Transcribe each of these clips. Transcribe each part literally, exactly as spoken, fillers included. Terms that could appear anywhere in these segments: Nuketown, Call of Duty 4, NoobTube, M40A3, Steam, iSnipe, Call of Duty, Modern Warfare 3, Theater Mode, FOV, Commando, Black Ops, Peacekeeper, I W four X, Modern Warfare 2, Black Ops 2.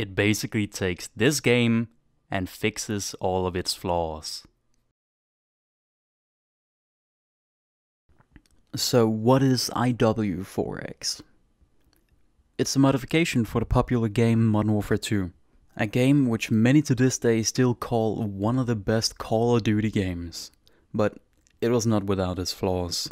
It basically takes this game and fixes all of its flaws. So what is I W four X? It's a modification for the popular game Modern Warfare two, a game which many to this day still call one of the best Call of Duty games, but it was not without its flaws.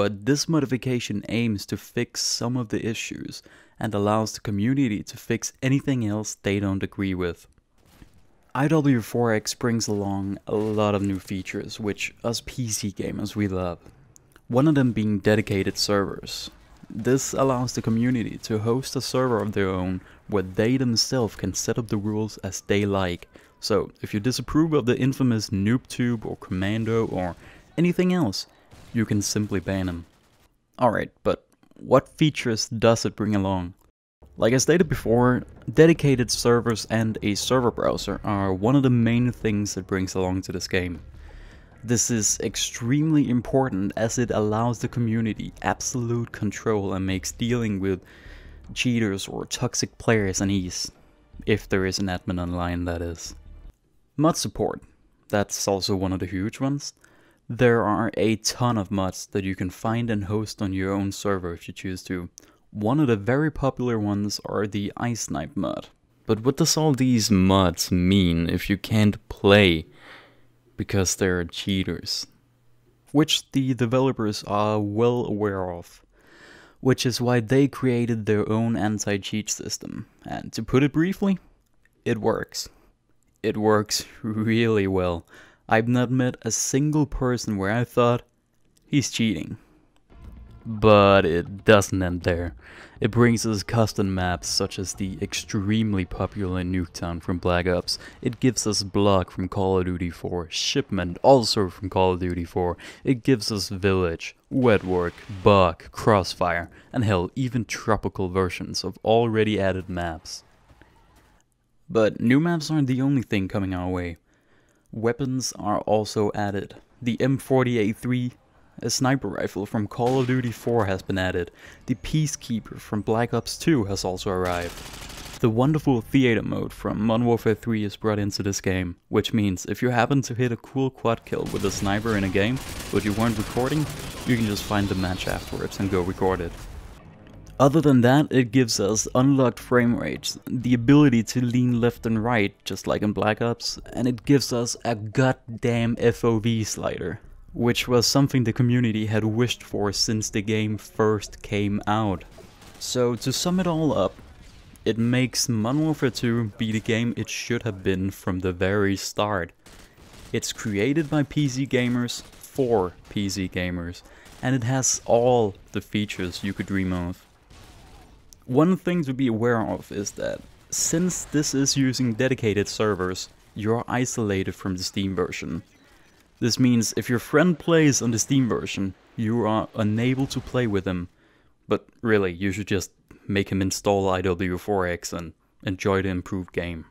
But this modification aims to fix some of the issues and allows the community to fix anything else they don't agree with. I W four X brings along a lot of new features which us P C gamers we love. One of them being dedicated servers. This allows the community to host a server of their own where they themselves can set up the rules as they like. So if you disapprove of the infamous NoobTube or Commando or anything else, you can simply ban them. Alright, but what features does it bring along? Like I stated before, dedicated servers and a server browser are one of the main things it brings along to this game. This is extremely important as it allows the community absolute control and makes dealing with cheaters or toxic players an ease. If there is an admin online, that is. Mod support. That's also one of the huge ones. There are a ton of mods that you can find and host on your own server if you choose to. One of the very popular ones are the iSnipe mod. But what does all these mods mean if you can't play because they're cheaters? Which the developers are well aware of. Which is why they created their own anti-cheat system. And to put it briefly, it works. It works really well. I've not met a single person where I thought, he's cheating. But it doesn't end there. It brings us custom maps such as the extremely popular Nuketown from Black Ops. It gives us Block from Call of Duty four, Shipment also from Call of Duty four. It gives us Village, Wetwork, Bug, Crossfire, and hell, even tropical versions of already added maps. But new maps aren't the only thing coming our way. Weapons are also added. The M forty A three, a sniper rifle from Call of Duty four, has been added. The Peacekeeper from Black Ops two has also arrived. The wonderful Theater Mode from Modern Warfare three is brought into this game, which means if you happen to hit a cool quad kill with a sniper in a game, but you weren't recording, you can just find the match afterwards and go record it. Other than that, it gives us unlocked frame rates, the ability to lean left and right, just like in Black Ops, and it gives us a goddamn F O V slider, which was something the community had wished for since the game first came out. So to sum it all up, it makes Modern Warfare two be the game it should have been from the very start. It's created by P C gamers for P C gamers, and it has all the features you could dream of. One thing to be aware of is that, since this is using dedicated servers, you're isolated from the Steam version. This means if your friend plays on the Steam version, you are unable to play with him. But really, you should just make him install I W four X and enjoy the improved game.